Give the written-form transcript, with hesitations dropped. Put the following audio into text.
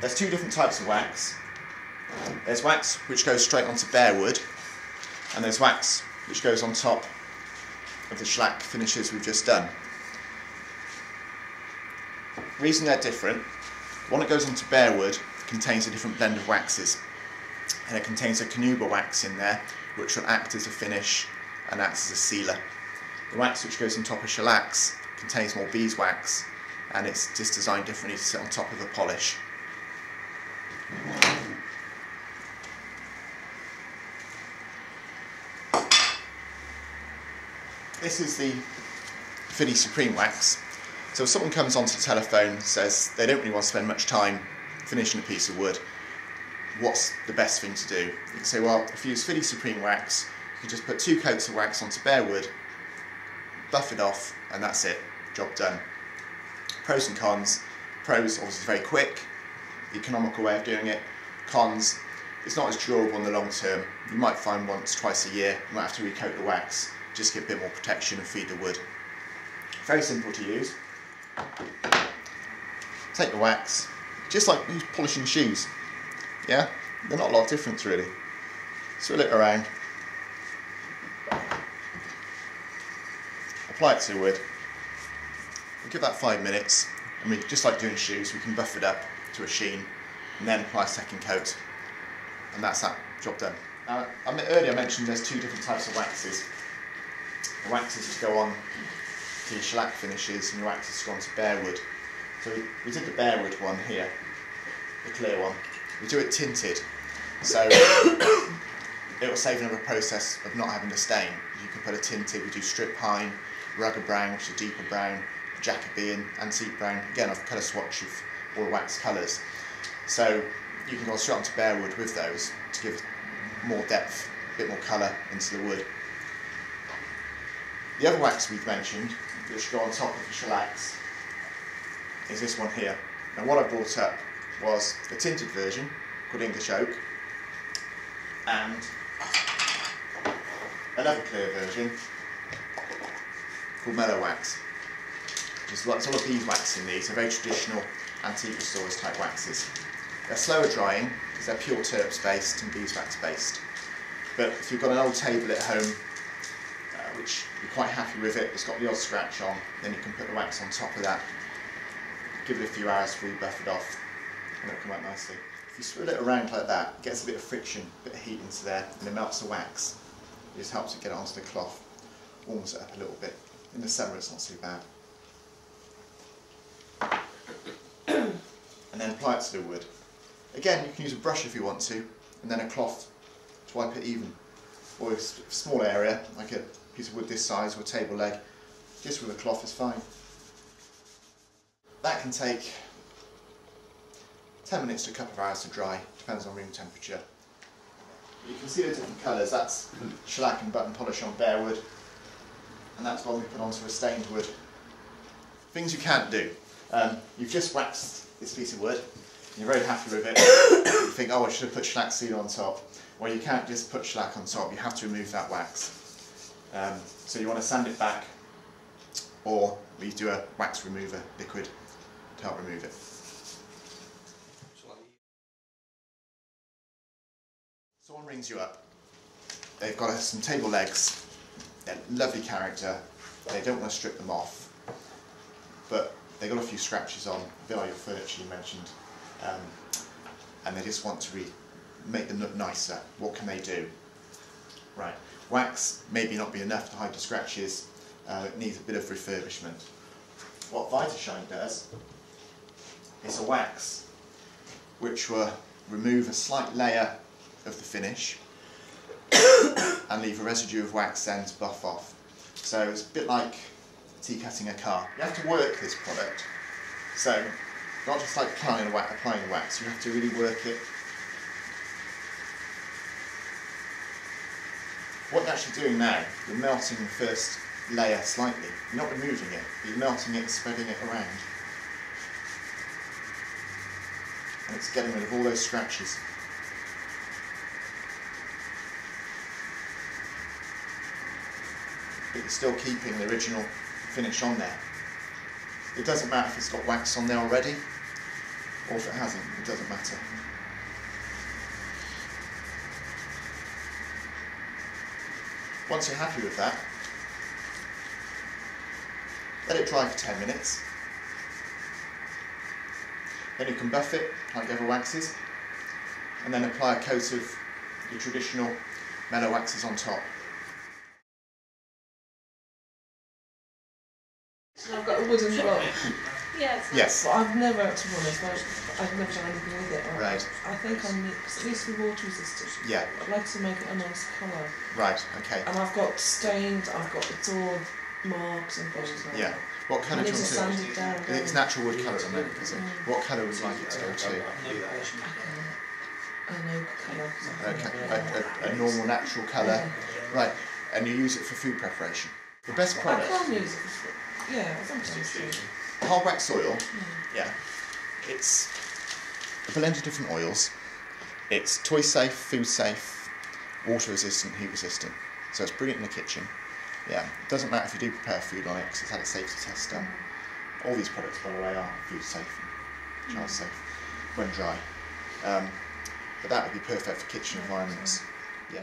There's two different types of wax. There's wax which goes straight onto bare wood, and there's wax which goes on top of the shellac finishes we've just done. The reason they're different: one that goes onto bare wood contains a different blend of waxes, and it contains a carnauba wax in there which will act as a finish and acts as a sealer. The wax which goes on top of shellacs contains more beeswax, and it's just designed differently to sit on top of the polish. This is the Philly Supreme Wax. So if someone comes onto the telephone and says they don't really want to spend much time finishing a piece of wood, what's the best thing to do? You can say, well, if you use Philly Supreme Wax, you can just put two coats of wax onto bare wood, buff it off, and that's it, job done. Pros and cons. Pros, obviously very quick, economical way of doing it. Cons, it's not as durable in the long term. You might find once, twice a year, you might have to recoat the wax, just get a bit more protection and feed the wood. Very simple to use. Take the wax, just like polishing shoes. Yeah, they're not a lot of difference really. Swirl it around, apply it to the wood. We'll give that 5 minutes, and we, just like doing shoes, we can buff it up to a sheen and then apply a second coat, and that's that, job done. Now, earlier I mentioned there's two different types of waxes. The waxes just go on to your shellac finishes, and your waxes go on to bare wood. So we did the bare wood one here, the clear one. We do it tinted, so it will save another process of not having to stain. You can put a tinted, we do strip pine, rugged brown, which is a deeper brown, Jacobean, antique brown. Again, I've cut a swatch of all wax colours. So you can go straight onto bare wood with those to give more depth, a bit more colour into the wood. The other wax we've mentioned, which go on top of the shellacs, is this one here. Now what I brought up was the tinted version, called English Oak, and another clear version called Mellow Wax. There's lots of beeswax in these. They're very traditional antique restorers type waxes. They're slower drying because they're pure turps based and beeswax based. But if you've got an old table at home, which you're quite happy with it, it's got the odd scratch on, then you can put the wax on top of that. Give it a few hours before you buff it off, and it'll come out nicely. If you swirl it around like that, it gets a bit of friction, a bit of heat into there, and it melts the wax. It just helps it get onto the cloth, warms it up a little bit. In the summer it's not too bad. And then apply it to the wood. Again, you can use a brush if you want to, and then a cloth to wipe it even. Or a small area, like a piece of wood this size or a table leg, just with a cloth is fine. That can take 10 minutes to a couple of hours to dry, depends on room temperature. You can see the different colours. That's shellac and button polish on bare wood, and that's one we put onto a stained wood. Things you can't do. You've just waxed this piece of wood, and you're very happy with it. You think, oh, I should have put shellac sealer on top. Well, you can't just put shellac on top, you have to remove that wax. So you want to sand it back, or we do a wax remover liquid to help remove it. Someone rings you up, they've got some table legs, they're lovely character, they don't want to strip them off, but they've got a few scratches on, a bit like your furniture you mentioned, and they just want to make them look nicer. What can they do? Right, wax maybe not be enough to hide the scratches, it needs a bit of refurbishment. What Vitashine does, it's a wax which will remove a slight layer of the finish and leave a residue of wax then to buff off. So it's a bit like tea-cutting a car. You have to work this product, so not just like applying wax, you have to really work it. What you're actually doing now, you're melting the first layer slightly. You're not removing it, but you're melting it and spreading it around. And it's getting rid of all those scratches. But you're still keeping the original finish on there. It doesn't matter if it's got wax on there already. or if it hasn't, it doesn't matter. Once you're happy with that, let it dry for 10 minutes. Then you can buff it like other waxes, and then apply a coat of your traditional mellow waxes on top. So I've got a wooden roll. Yes. Yes. Well, I've never, to be honest, I've never done anything with it. Right. I think I need, because at least for water resistant. Yeah. I'd like to make it a nice colour. Right. Okay. And I've got stained. I've got it's all marks and bodies. Like yeah. That. What colour do you want to do? Down, it's natural wood colour at the moment, is it? Mm. What colour would you like it to go to? An oak colour. Okay. A normal natural colour. Yeah. Right. And you use it for food preparation. The best product. I can use it for food. Yeah, sometimes. Hardwax oil, yeah, it's a blend of different oils. It's toy safe, food safe, water resistant, heat resistant. So it's brilliant in the kitchen. Yeah, it doesn't matter if you do prepare food on it because it's had a safety test done. All these products, by the way, are food safe and child safe when dry. But that would be perfect for kitchen environments. Yeah.